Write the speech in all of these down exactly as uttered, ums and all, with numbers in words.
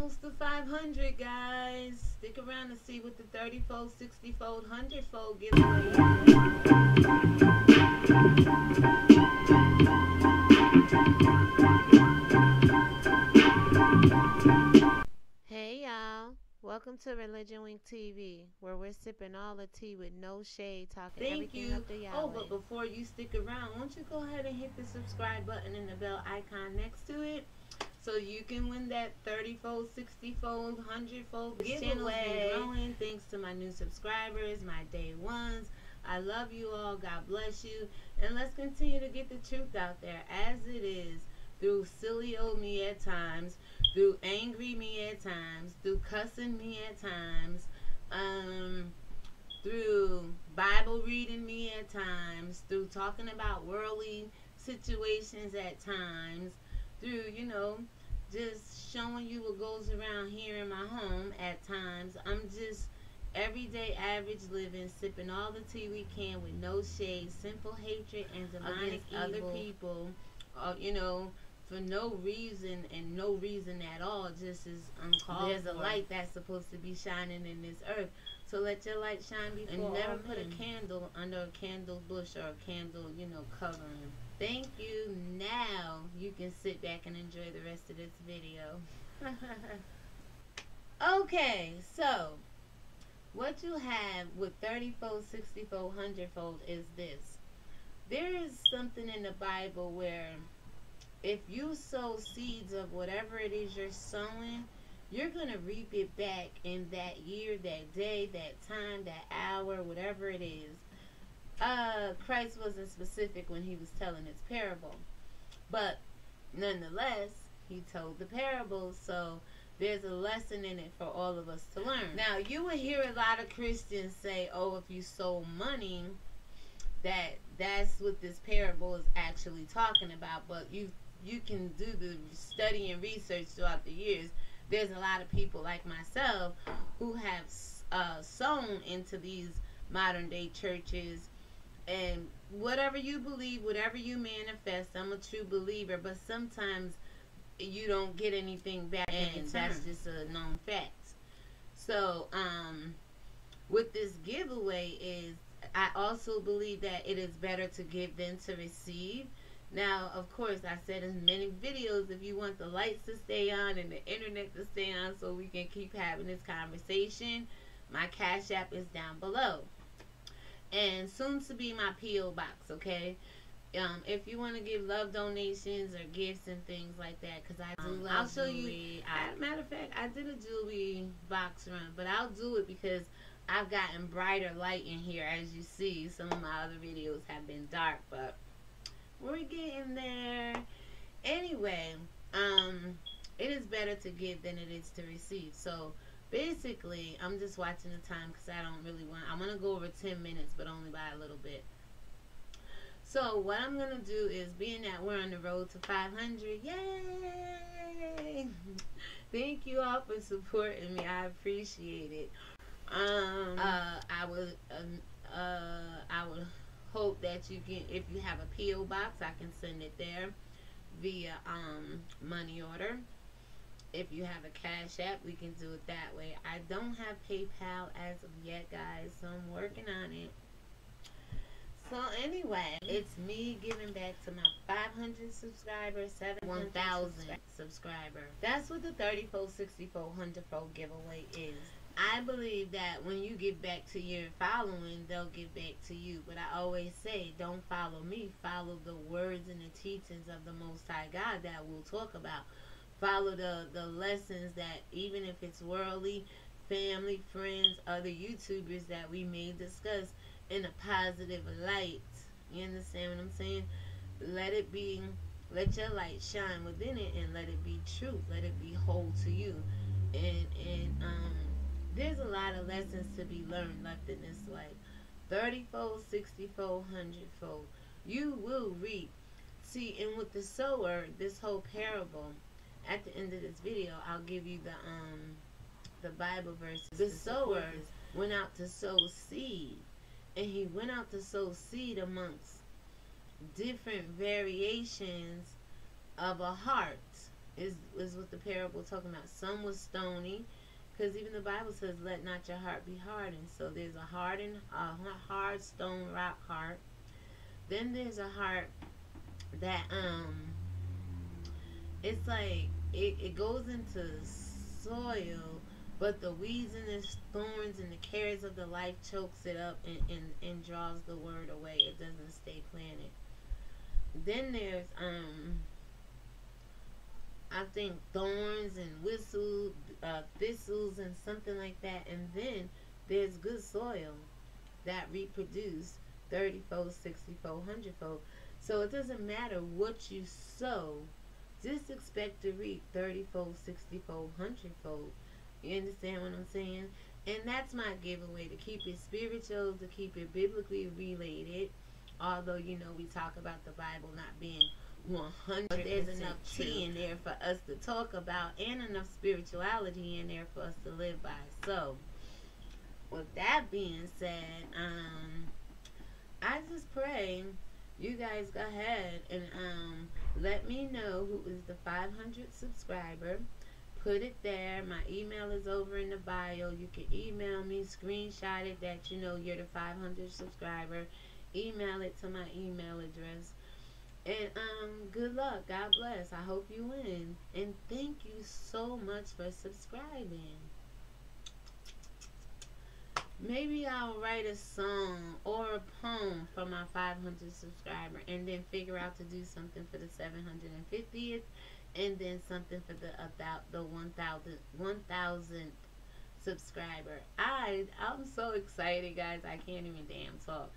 almost to five hundred, guys. Stick around and see what the thirty-fold, sixty-fold, one hundred-fold giveaway. Hey, y'all. Welcome to Religion Wink T V, where we're sipping all the tea with no shade, talking Thank everything you. Up to y'all. Oh, but before you stick around, won't you go ahead and hit the subscribe button and the bell icon next to it? So you can win that thirty-fold, sixty-fold, one hundred-fold giveaway. This channel's been growing thanks to my new subscribers, my day ones. I love you all. God bless you. And let's continue to get the truth out there as it is, through silly old me at times, through angry me at times, through cussing me at times, um, through Bible reading me at times, through talking about worldly situations at times, through, you know, just showing you what goes around here in my home at times. I'm just everyday average living, sipping all the tea we can with no shade, simple hatred and demonic evil. Other people, uh, you know, for no reason and no reason at all, just as uncalled There's for. A light that's supposed to be shining in this earth. So let your light shine before And never put men. A candle under a candle bush or a candle, you know, covering. Thank you. Now you can sit back and enjoy the rest of this video. Okay, so what you have with thirty-fold, sixty-fold, one hundred-fold is this. There is something in the Bible where if you sow seeds of whatever it is you're sowing, you're going to reap it back in that year, that day, that time, that hour, whatever it is. Uh, Christ wasn't specific when he was telling his parable, but nonetheless, he told the parable, so there's a lesson in it for all of us to learn. Now, you will hear a lot of Christians say, oh, if you sow money, that that's what this parable is actually talking about, but you, you can do the study and research throughout the years. There's a lot of people like myself who have uh, sown into these modern-day churches. And whatever you believe, whatever you manifest, I'm a true believer. But sometimes you don't get anything back, and that's just a known fact. So, um, with this giveaway is, I also believe that it is better to give than to receive. Now, of course, I said in many videos, if you want the lights to stay on and the internet to stay on so we can keep having this conversation, my Cash App is down below. And soon to be my P O box, okay? Um, if you want to give love donations or gifts and things like that, because I do um, love I'll show jewelry. you. I, matter of fact, I did a jewelry box run, but I'll do it because I've gotten brighter light in here. As you see, some of my other videos have been dark, but we're getting there. Anyway, um, it is better to give than it is to receive. So, basically, I'm just watching the time because I don't really want... I want to go over ten minutes, but only by a little bit. So, what I'm going to do is, being that we're on the road to five hundred, yay! Thank you all for supporting me. I appreciate it. Um, uh, I would, um, uh, I would hope that you can... If you have a P O box, I can send it there via um, money order. If you have a Cash App, we can do it that way. I don't have PayPal as of yet, guys, so I'm working on it. So anyway, it's me giving back to my five hundred subscribers, seven hundred, one thousand subscriber. That's what the thirty-fold, sixty-fold, one hundred-fold giveaway is. I believe that when you give back to your following, they'll give back to you. But I always say, don't follow me. Follow the words and the teachings of the Most High God that we'll talk about. Follow the, the lessons that, even if it's worldly, family, friends, other YouTubers that we may discuss in a positive light. You understand what I'm saying? Let it be, let your light shine within it and let it be true. Let it be whole to you. And, and um, there's a lot of lessons to be learned left in this life. thirty-fold, sixty-fold, one hundred-fold. You will reap. See, and with the sower, this whole parable... At the end of this video, I'll give you the um the Bible verses. The sower went out to sow seed, and he went out to sow seed amongst different variations of a heart. is, is what the parable talking about. Some was stony, because even the Bible says, let not your heart be hardened. So there's a hardened, uh, hard stone rock heart. Then there's a heart that, um, it's like, it, it goes into soil, but the weeds and the thorns and the cares of the life chokes it up and, and, and draws the word away. It doesn't stay planted. Then there's, um, I think thorns and whistles, uh, thistles and something like that. And then there's good soil that reproduces thirty-fold, sixty-fold, one hundred-fold. So it doesn't matter what you sow. Just expect to reap thirty-fold, sixty-fold, one hundred-fold. You understand what I'm saying? And that's my giveaway, to keep it spiritual, to keep it biblically related. Although, you know, we talk about the Bible not being one hundred percent, but there's enough tea in there for us to talk about and enough spirituality in there for us to live by. So, with that being said, um, I just pray you guys go ahead and um, let me know who is the five hundred subscriber. Put it there. My email is over in the bio. You can email me, screenshot it that you know you're the five hundred subscriber. Email it to my email address. And um, good luck. God bless. I hope you win. And thank you so much for subscribing. Maybe I'll write a song or a poem for my five hundred subscriber, and then figure out to do something for the seven hundred fiftieth, and then something for the about the one thousandth subscriber. I I'm so excited, guys. I can't even damn talk.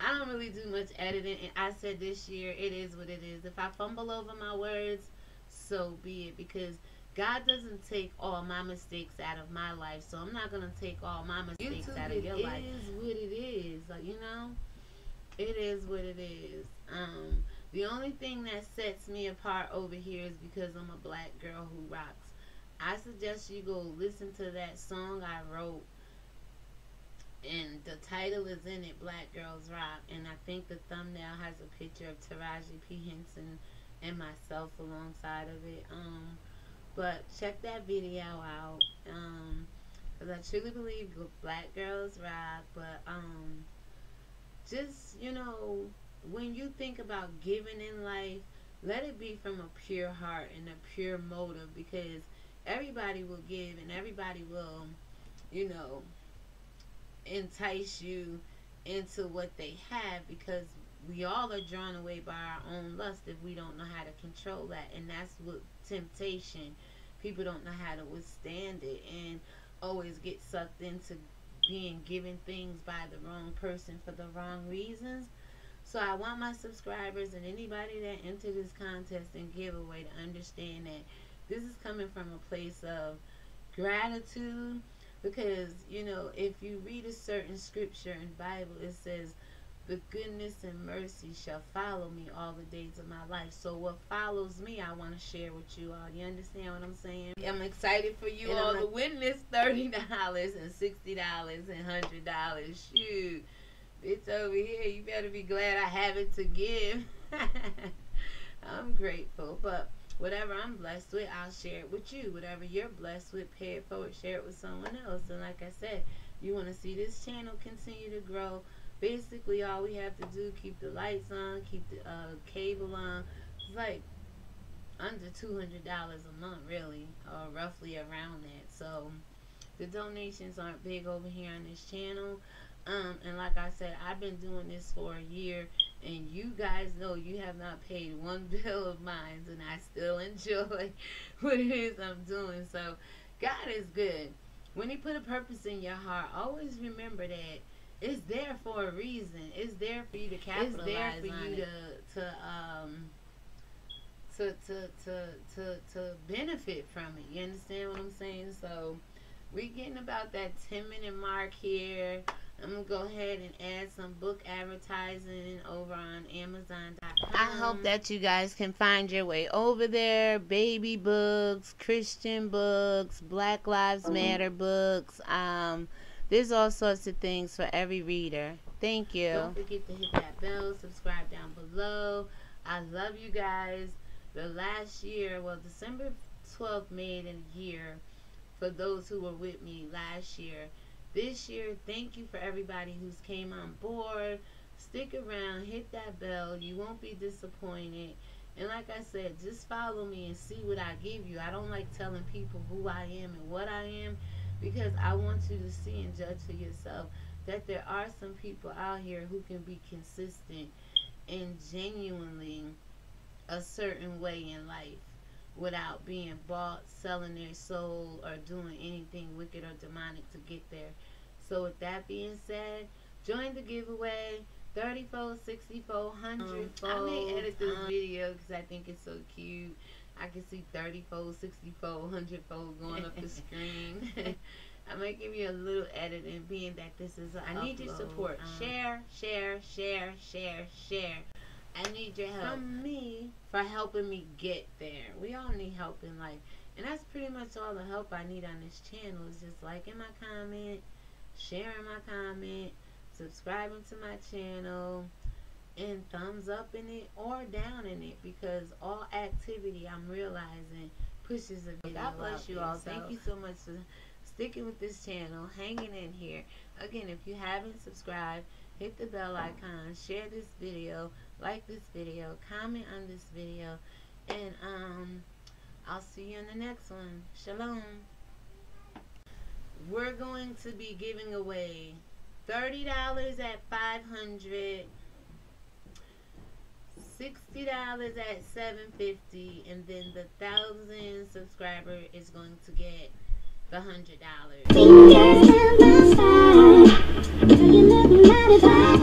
I don't really do much editing, and I said this year, it is what it is. If I fumble over my words, so be it, because God doesn't take all my mistakes out of my life, so I'm not going to take all my mistakes YouTube out of your it life. It is what it is, like, you know? It is what it is. Um, the only thing that sets me apart over here is because I'm a black girl who rocks. I suggest you go listen to that song I wrote. And the title is in it, Black Girls Rock. And I think the thumbnail has a picture of Taraji P. Henson and myself alongside of it. Um, but check that video out. Um, because I truly believe Black Girls Rock. But um, just, you know, when you think about giving in life, let it be from a pure heart and a pure motive. Because everybody will give and everybody will, you know, entice you into what they have, because we all are drawn away by our own lust if we don't know how to control that. And that's what temptation, people don't know how to withstand it and always get sucked into being given things by the wrong person for the wrong reasons. So I want my subscribers and anybody that entered this contest and giveaway to understand that this is coming from a place of gratitude. Because, you know, if you read a certain scripture in the Bible, it says, the goodness and mercy shall follow me all the days of my life. So what follows me, I want to share with you all. You understand what I'm saying? I'm excited for you and all to win this thirty dollars and sixty dollars and one hundred dollars. Shoot, bitch over here, you better be glad I have it to give. I'm grateful, but whatever I'm blessed with, I'll share it with you. Whatever you're blessed with, pay it forward, share it with someone else. And like I said, you want to see this channel continue to grow. Basically, all we have to do, keep the lights on, keep the uh, cable on. It's like under two hundred dollars a month, really, or roughly around that. So the donations aren't big over here on this channel. Um, and like I said, I've been doing this for a year, and you guys know you have not paid one bill of mine, and I still enjoy what it is I'm doing. So God is good. When he put a purpose in your heart, always remember that it's there for a reason. It's there for you to capitalize on it. It's there for you to, to, um, to, to, to, to, to benefit from it. You understand what I'm saying? So we're getting about that ten minute mark here. I'm going to go ahead and add some book advertising over on Amazon dot com. I hope that you guys can find your way over there. Baby books, Christian books, Black Lives Matter books. Um, there's all sorts of things for every reader. Thank you. Don't forget to hit that bell. Subscribe down below. I love you guys. the last year, well, December twelfth made a year for those who were with me last year. This year, thank you for everybody who's came on board. Stick around, hit that bell. You won't be disappointed. And like I said, just follow me and see what I give you. I don't like telling people who I am and what I am, because I want you to see and judge for yourself that there are some people out here who can be consistent and genuinely a certain way in life without being bought, selling their soul, or doing anything wicked or demonic to get there. So with that being said, join the giveaway. thirty-fold, sixty-fold, one hundred-fold. I may edit this video because I think it's so cute. I can see thirty-fold, sixty-fold, one hundred-fold going up the screen. I might give you a little edit, and being that this is an upload, I need your support. Um, share, share, share, share, share. I need your help. From me, for helping me get there. We all need help in life. And that's pretty much all the help I need on this channel. Is just liking my comment, sharing my comment, subscribing to my channel, and thumbs up in it or down in it, because all activity, I'm realizing, pushes the video. God bless you all. Thank you so much for sticking with this channel, hanging in here. Again, if you haven't subscribed, hit the bell icon, share this video, like this video, comment on this video, and um, I'll see you in the next one. Shalom. We're going to be giving away thirty dollars at five hundred, sixty dollars at seven fifty, and then the thousand subscriber is going to get the hundred dollars.